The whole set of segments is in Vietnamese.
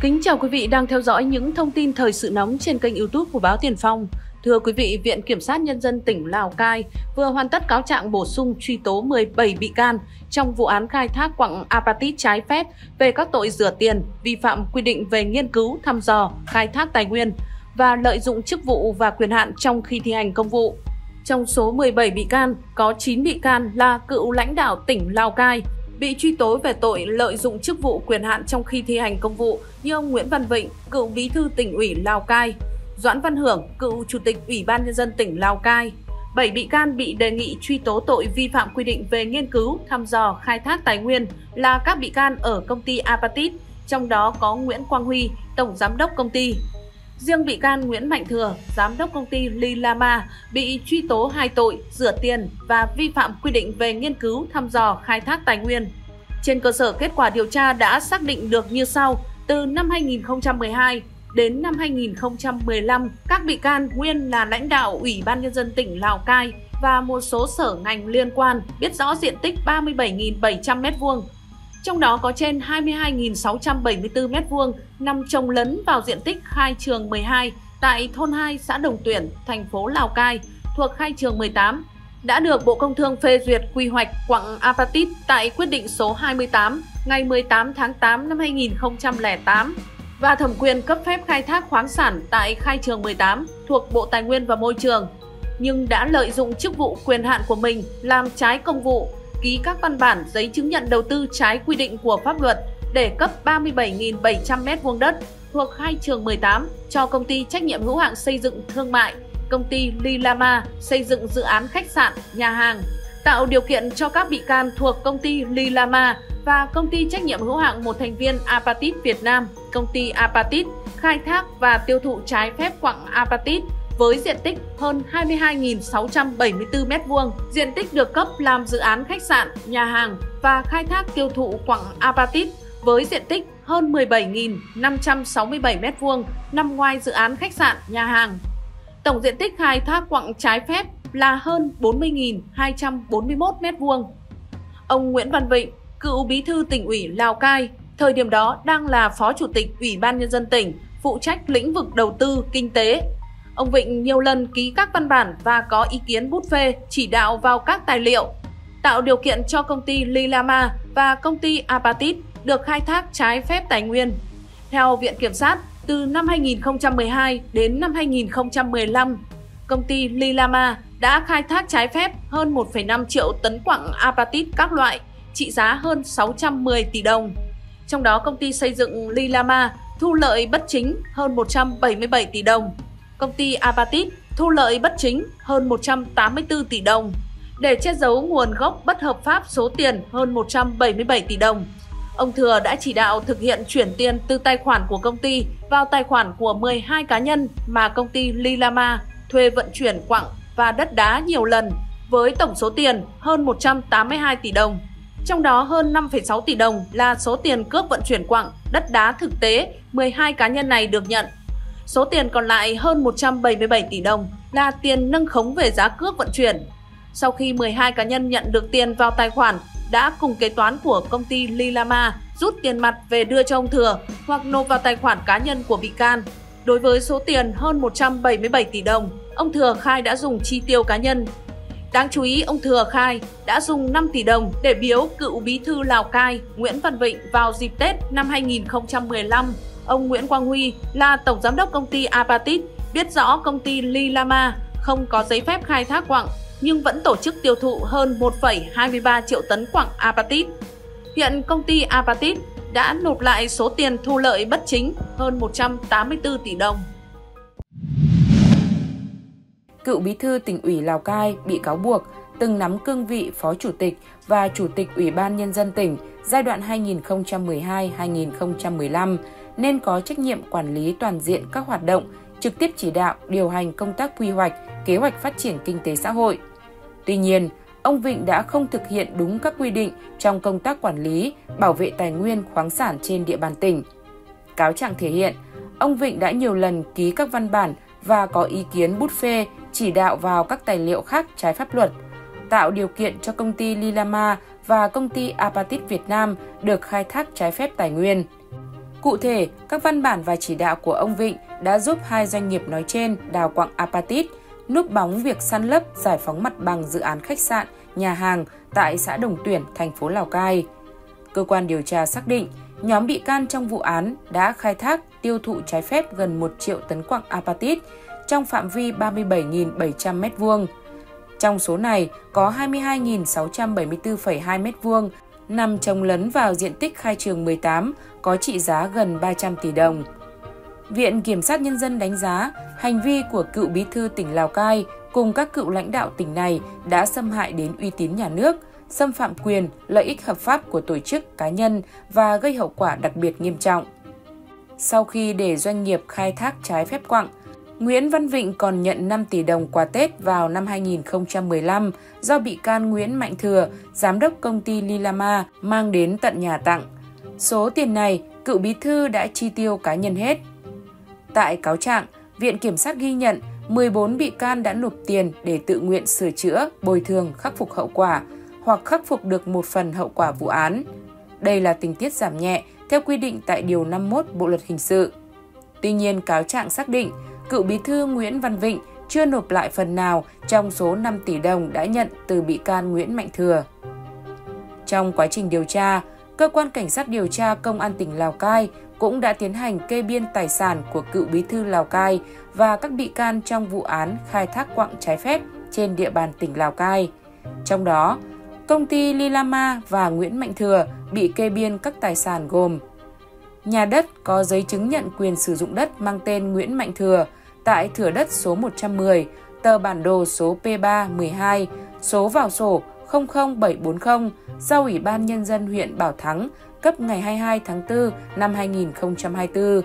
Kính chào quý vị đang theo dõi những thông tin thời sự nóng trên kênh YouTube của Báo Tiền Phong. Thưa quý vị, Viện Kiểm sát Nhân dân tỉnh Lào Cai vừa hoàn tất cáo trạng bổ sung truy tố 17 bị can trong vụ án khai thác quặng Apatit trái phép về các tội rửa tiền, vi phạm quy định về nghiên cứu, thăm dò, khai thác tài nguyên và lợi dụng chức vụ và quyền hạn trong khi thi hành công vụ. Trong số 17 bị can, có 9 bị can là cựu lãnh đạo tỉnh Lào Cai, bị truy tố về tội lợi dụng chức vụ quyền hạn trong khi thi hành công vụ như ông Nguyễn Văn Vịnh, cựu bí thư tỉnh ủy Lào Cai, Doãn Văn Hưởng, cựu chủ tịch Ủy ban Nhân dân tỉnh Lào Cai. 7 bị can bị đề nghị truy tố tội vi phạm quy định về nghiên cứu, thăm dò, khai thác tài nguyên là các bị can ở công ty Apatit, trong đó có Nguyễn Quang Huy, tổng giám đốc công ty. Riêng bị can Nguyễn Mạnh Thừa, giám đốc công ty Lilama, bị truy tố 2 tội rửa tiền và vi phạm quy định về nghiên cứu, thăm dò, khai thác tài nguyên. Trên cơ sở kết quả điều tra đã xác định được như sau: từ năm 2012 đến năm 2015, các bị can nguyên là lãnh đạo Ủy ban Nhân dân tỉnh Lào Cai và một số sở ngành liên quan biết rõ diện tích 37.700 m2, trong đó có trên 22.674 m2 nằm chồng lấn vào diện tích khai trường 12 tại thôn 2 xã Đồng Tuyển, thành phố Lào Cai, thuộc khai trường 18, đã được Bộ Công Thương phê duyệt quy hoạch quặng Apatit tại quyết định số 28 ngày 18 tháng 8 năm 2008 và thẩm quyền cấp phép khai thác khoáng sản tại khai trường 18 thuộc Bộ Tài nguyên và Môi trường, nhưng đã lợi dụng chức vụ quyền hạn của mình làm trái công vụ, ký các văn bản giấy chứng nhận đầu tư trái quy định của pháp luật để cấp 37.700 m2 đất thuộc khai trường 18 cho công ty trách nhiệm hữu hạn xây dựng thương mại, công ty Lilama xây dựng dự án khách sạn, nhà hàng, tạo điều kiện cho các bị can thuộc công ty Lilama và công ty trách nhiệm hữu hạn một thành viên Apatit Việt Nam, công ty Apatit khai thác và tiêu thụ trái phép quặng Apatit với diện tích hơn 22.674 m2, diện tích được cấp làm dự án khách sạn, nhà hàng và khai thác tiêu thụ quặng Apatit với diện tích hơn 17.567 m2 nằm ngoài dự án khách sạn, nhà hàng. Tổng diện tích khai thác quặng trái phép là hơn 40.241 m2. Ông Nguyễn Văn Vịnh, cựu bí thư tỉnh ủy Lào Cai, thời điểm đó đang là phó chủ tịch Ủy ban Nhân dân tỉnh, phụ trách lĩnh vực đầu tư, kinh tế. Ông Vịnh nhiều lần ký các văn bản và có ý kiến bút phê, chỉ đạo vào các tài liệu, tạo điều kiện cho công ty Lilama và công ty Apatit được khai thác trái phép tài nguyên. Theo Viện Kiểm sát, từ năm 2012 đến năm 2015, công ty Lilama đã khai thác trái phép hơn 1,5 triệu tấn quặng Apatit các loại, trị giá hơn 610 tỷ đồng. Trong đó, công ty xây dựng Lilama thu lợi bất chính hơn 177 tỷ đồng. Công ty Apatit thu lợi bất chính hơn 184 tỷ đồng. Để che giấu nguồn gốc bất hợp pháp số tiền hơn 177 tỷ đồng, ông Thừa đã chỉ đạo thực hiện chuyển tiền từ tài khoản của công ty vào tài khoản của 12 cá nhân mà công ty Lilama thuê vận chuyển quặng và đất đá nhiều lần với tổng số tiền hơn 182 tỷ đồng. Trong đó hơn 5,6 tỷ đồng là số tiền cước vận chuyển quặng, đất đá thực tế 12 cá nhân này được nhận. Số tiền còn lại hơn 177 tỷ đồng là tiền nâng khống về giá cước vận chuyển. Sau khi 12 cá nhân nhận được tiền vào tài khoản, đã cùng kế toán của công ty Lilama rút tiền mặt về đưa cho ông Thừa hoặc nộp vào tài khoản cá nhân của bị can. Đối với số tiền hơn 177 tỷ đồng, ông Thừa khai đã dùng chi tiêu cá nhân. Đáng chú ý, ông Thừa khai đã dùng 5 tỷ đồng để biếu cựu bí thư Lào Cai Nguyễn Văn Vịnh vào dịp Tết năm 2015. Ông Nguyễn Quang Huy là tổng giám đốc công ty Apatit, biết rõ công ty Lilama không có giấy phép khai thác quặng nhưng vẫn tổ chức tiêu thụ hơn 1,23 triệu tấn quặng Apatit. Hiện công ty Apatit đã nộp lại số tiền thu lợi bất chính hơn 184 tỷ đồng. Cựu bí thư tỉnh ủy Lào Cai bị cáo buộc từng nắm cương vị phó chủ tịch và chủ tịch Ủy ban Nhân dân tỉnh giai đoạn 2012-2015 nên có trách nhiệm quản lý toàn diện các hoạt động, trực tiếp chỉ đạo, điều hành công tác quy hoạch, kế hoạch phát triển kinh tế xã hội. Tuy nhiên, ông Vịnh đã không thực hiện đúng các quy định trong công tác quản lý, bảo vệ tài nguyên khoáng sản trên địa bàn tỉnh. Cáo trạng thể hiện, ông Vịnh đã nhiều lần ký các văn bản và có ý kiến bút phê, chỉ đạo vào các tài liệu khác trái pháp luật, tạo điều kiện cho công ty Lilama và công ty Apatit Việt Nam được khai thác trái phép tài nguyên. Cụ thể, các văn bản và chỉ đạo của ông Vịnh đã giúp hai doanh nghiệp nói trên đào quặng Apatit, núp bóng việc san lấp, giải phóng mặt bằng dự án khách sạn, nhà hàng tại xã Đồng Tuyển, thành phố Lào Cai. Cơ quan điều tra xác định, nhóm bị can trong vụ án đã khai thác, tiêu thụ trái phép gần 1 triệu tấn quặng Apatit trong phạm vi 37.700 m2. Trong số này, có 22.674,2 m2 nằm chồng lấn vào diện tích khai trường 18, có trị giá gần 300 tỷ đồng. Viện Kiểm sát Nhân dân đánh giá, hành vi của cựu bí thư tỉnh Lào Cai cùng các cựu lãnh đạo tỉnh này đã xâm hại đến uy tín nhà nước, xâm phạm quyền, lợi ích hợp pháp của tổ chức cá nhân và gây hậu quả đặc biệt nghiêm trọng. Sau khi để doanh nghiệp khai thác trái phép quặng, Nguyễn Văn Vịnh còn nhận 5 tỷ đồng quà Tết vào năm 2015 do bị can Nguyễn Mạnh Thừa, giám đốc công ty Lilama, mang đến tận nhà tặng. Số tiền này, cựu bí thư đã chi tiêu cá nhân hết. Tại cáo trạng, Viện Kiểm sát ghi nhận 14 bị can đã nộp tiền để tự nguyện sửa chữa, bồi thường, khắc phục hậu quả hoặc khắc phục được một phần hậu quả vụ án. Đây là tình tiết giảm nhẹ theo quy định tại Điều 51 Bộ Luật Hình sự. Tuy nhiên, cáo trạng xác định, cựu bí thư Nguyễn Văn Vịnh chưa nộp lại phần nào trong số 5 tỷ đồng đã nhận từ bị can Nguyễn Mạnh Thừa. Trong quá trình điều tra, Cơ quan Cảnh sát điều tra Công an tỉnh Lào Cai cũng đã tiến hành kê biên tài sản của cựu bí thư Lào Cai và các bị can trong vụ án khai thác quặng trái phép trên địa bàn tỉnh Lào Cai. Trong đó, công ty Lilama và Nguyễn Mạnh Thừa bị kê biên các tài sản gồm nhà đất có giấy chứng nhận quyền sử dụng đất mang tên Nguyễn Mạnh Thừa tại thửa đất số 110, tờ bản đồ số P3-12, số vào sổ 00740 do Ủy ban Nhân dân huyện Bảo Thắng cấp ngày 22 tháng 4 năm 2024.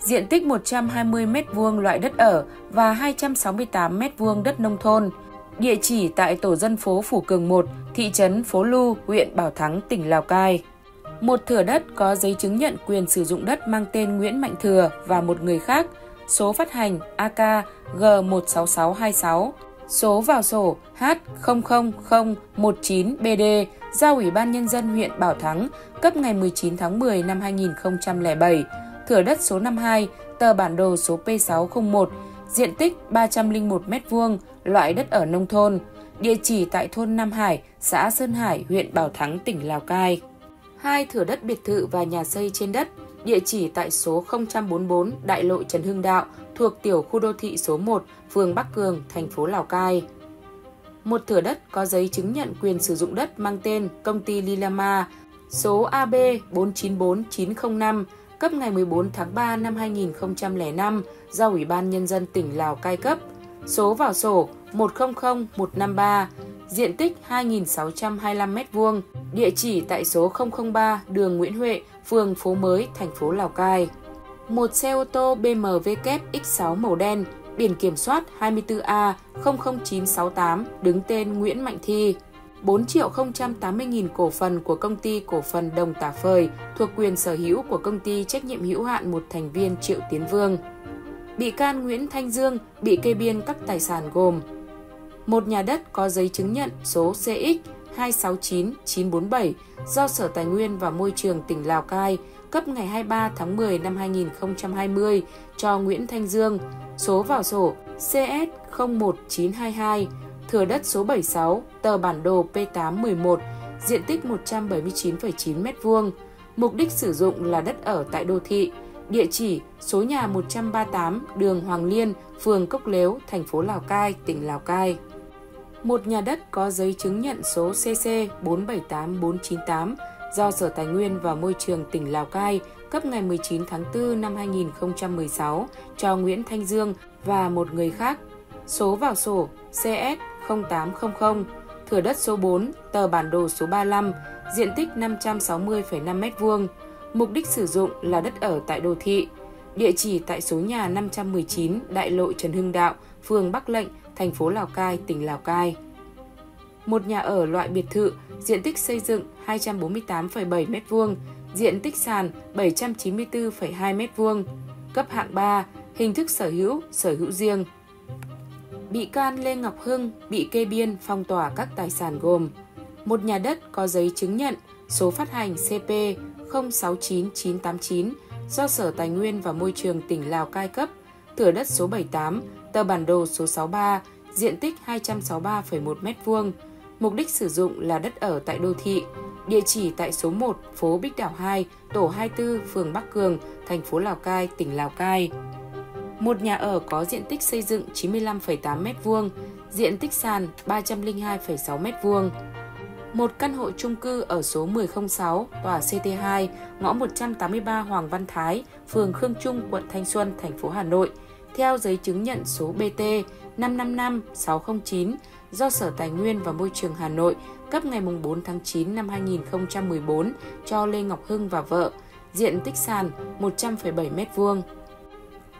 Diện tích 120 m2 loại đất ở và 268 m2 đất nông thôn. Địa chỉ tại tổ dân phố Phủ Cường 1, thị trấn Phố Lu, huyện Bảo Thắng, tỉnh Lào Cai. Một thửa đất có giấy chứng nhận quyền sử dụng đất mang tên Nguyễn Mạnh Thừa và một người khác, số phát hành AK G16626, số vào sổ H00019BD do Ủy ban Nhân dân huyện Bảo Thắng cấp ngày 19 tháng 10 năm 2007, thửa đất số 52, tờ bản đồ số P601, diện tích 301 m2, loại đất ở nông thôn, địa chỉ tại thôn Nam Hải, xã Sơn Hải, huyện Bảo Thắng, tỉnh Lào Cai. Hai thửa đất biệt thự và nhà xây trên đất, địa chỉ tại số 044 Đại lộ Trần Hưng Đạo, thuộc tiểu khu đô thị số 1, phường Bắc Cường, thành phố Lào Cai. Một thửa đất có giấy chứng nhận quyền sử dụng đất mang tên công ty Lilama, số AB 494905, cấp ngày 14 tháng 3 năm 2005, do Ủy ban Nhân dân tỉnh Lào Cai cấp, số vào sổ 100153, diện tích 2.625 m2, địa chỉ tại số 003 đường Nguyễn Huệ, phường Phố Mới, thành phố Lào Cai. Một xe ô tô BMW X6 màu đen, biển kiểm soát 24A00968 đứng tên Nguyễn Mạnh Thi, 4.080.000 cổ phần của công ty cổ phần Đồng Tả Phời thuộc quyền sở hữu của công ty trách nhiệm hữu hạn một thành viên Triệu Tiến Vương. Bị can Nguyễn Thanh Dương bị kê biên các tài sản gồm một nhà đất có giấy chứng nhận số CX 269947 do Sở Tài nguyên và Môi trường tỉnh Lào Cai cấp ngày 23 tháng 10 năm 2020 cho Nguyễn Thanh Dương, số vào sổ CS 01922, thửa đất số 76, tờ bản đồ P811, diện tích 179,9 m2, mục đích sử dụng là đất ở tại đô thị, địa chỉ số nhà 138 đường Hoàng Liên, phường Cốc Lếu, thành phố Lào Cai, tỉnh Lào Cai. Một nhà đất có giấy chứng nhận số CC 478498 do Sở Tài nguyên và Môi trường tỉnh Lào Cai cấp ngày 19 tháng 4 năm 2016 cho Nguyễn Thanh Dương và một người khác, số vào sổ CS 0800, thửa đất số 4, tờ bản đồ số 35, diện tích 560,5 m2, mục đích sử dụng là đất ở tại đô thị, địa chỉ tại số nhà 519 Đại lộ Trần Hưng Đạo, phường Bắc Lệnh, thành phố Lào Cai, tỉnh Lào Cai. Một nhà ở loại biệt thự, diện tích xây dựng 248,7 m2, diện tích sàn 794,2 m2, cấp hạng 3, hình thức sở hữu riêng. Bị can Lê Ngọc Hưng bị kê biên phong tỏa các tài sản gồm một nhà đất có giấy chứng nhận số phát hành CP 069989 do Sở Tài nguyên và Môi trường tỉnh Lào Cai cấp, thửa đất số 78, tờ bản đồ số 63, diện tích 263,1 m2, mục đích sử dụng là đất ở tại đô thị, địa chỉ tại số 1, phố Bích Đảo 2, tổ 24, phường Bắc Cường, thành phố Lào Cai, tỉnh Lào Cai. Một nhà ở có diện tích xây dựng 95,8 m2, diện tích sàn 302,6 m2. Một căn hộ chung cư ở số 1006, tòa CT2, ngõ 183 Hoàng Văn Thái, phường Khương Trung, quận Thanh Xuân, thành phố Hà Nội, theo giấy chứng nhận số BT 555609 do Sở Tài nguyên và Môi trường Hà Nội cấp ngày 4 tháng 9 năm 2014 cho Lê Ngọc Hưng và vợ, diện tích sàn 100,7 m2.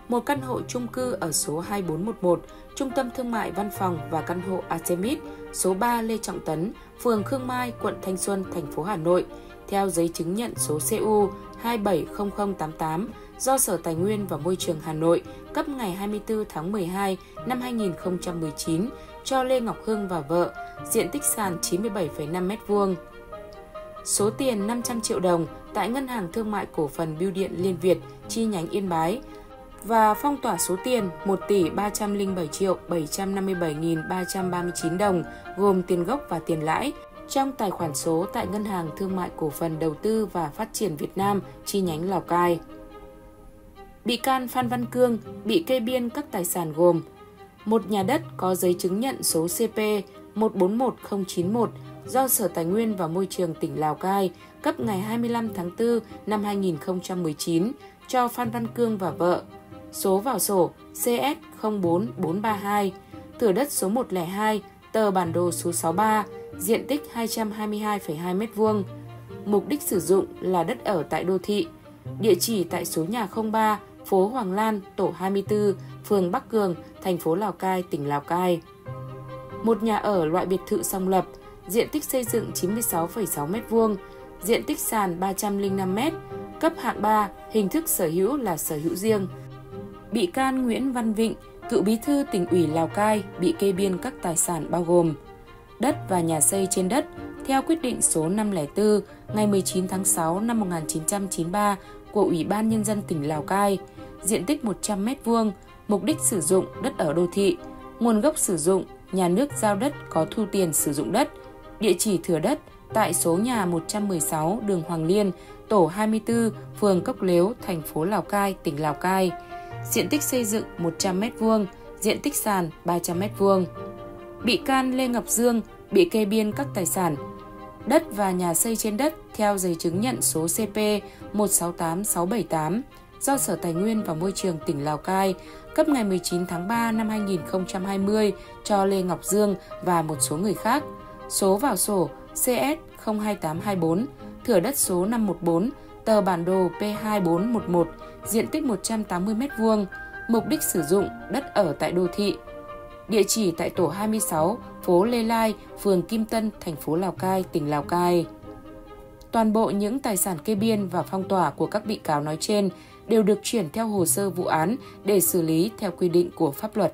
Một căn hộ chung cư ở số 2411, Trung tâm Thương mại Văn phòng và căn hộ Artemis, số 3 Lê Trọng Tấn, phường Khương Mai, quận Thanh Xuân, thành phố Hà Nội, theo giấy chứng nhận số CU 270088 do Sở Tài nguyên và Môi trường Hà Nội cấp ngày 24 tháng 12 năm 2019 cho Lê Ngọc Hưng và vợ, diện tích sàn 97,5 m2. Số tiền 500 triệu đồng tại Ngân hàng Thương mại Cổ phần Bưu điện Liên Việt, chi nhánh Yên Bái, và phong tỏa số tiền 1.307.757.339 đồng gồm tiền gốc và tiền lãi trong tài khoản số tại Ngân hàng Thương mại Cổ phần Đầu tư và Phát triển Việt Nam chi nhánh Lào Cai. Bị can Phan Văn Cương bị kê biên các tài sản gồm: một nhà đất có giấy chứng nhận số CP 141091 do Sở Tài nguyên và Môi trường tỉnh Lào Cai cấp ngày 25 tháng 4 năm 2019 cho Phan Văn Cương và vợ, số vào sổ CS04432, thửa đất số 102, tờ bản đồ số 63, diện tích 222,2 m2, mục đích sử dụng là đất ở tại đô thị, địa chỉ tại số nhà 03, phố Hoàng Lan, tổ 24, phường Bắc Cường, thành phố Lào Cai, tỉnh Lào Cai. Một nhà ở loại biệt thự song lập, diện tích xây dựng 96,6 m2, diện tích sàn 305 m, cấp hạng 3, hình thức sở hữu là sở hữu riêng. Bị can Nguyễn Văn Vịnh, cựu bí thư tỉnh ủy Lào Cai, bị kê biên các tài sản bao gồm đất và nhà xây trên đất theo quyết định số 504 ngày 19 tháng 6 năm 1993 của Ủy ban Nhân dân tỉnh Lào Cai, diện tích 100 m2, mục đích sử dụng đất ở đô thị, nguồn gốc sử dụng, nhà nước giao đất có thu tiền sử dụng đất, địa chỉ thửa đất tại số nhà 116 đường Hoàng Liên, tổ 24, phường Cốc Lếu, thành phố Lào Cai, tỉnh Lào Cai. Diện tích xây dựng 100 m2, diện tích sàn 300 m2. Bị can Lê Ngọc Dương bị kê biên các tài sản đất và nhà xây trên đất theo giấy chứng nhận số CP 168678 do Sở Tài nguyên và Môi trường tỉnh Lào Cai cấp ngày 19 tháng 3 năm 2020 cho Lê Ngọc Dương và một số người khác, số vào sổ CS02824, thửa đất số 514, tờ bản đồ P2411, diện tích 180 m2, mục đích sử dụng đất ở tại đô thị, địa chỉ tại tổ 26, phố Lê Lai, phường Kim Tân, thành phố Lào Cai, tỉnh Lào Cai. Toàn bộ những tài sản kê biên và phong tỏa của các bị cáo nói trên đều được chuyển theo hồ sơ vụ án để xử lý theo quy định của pháp luật.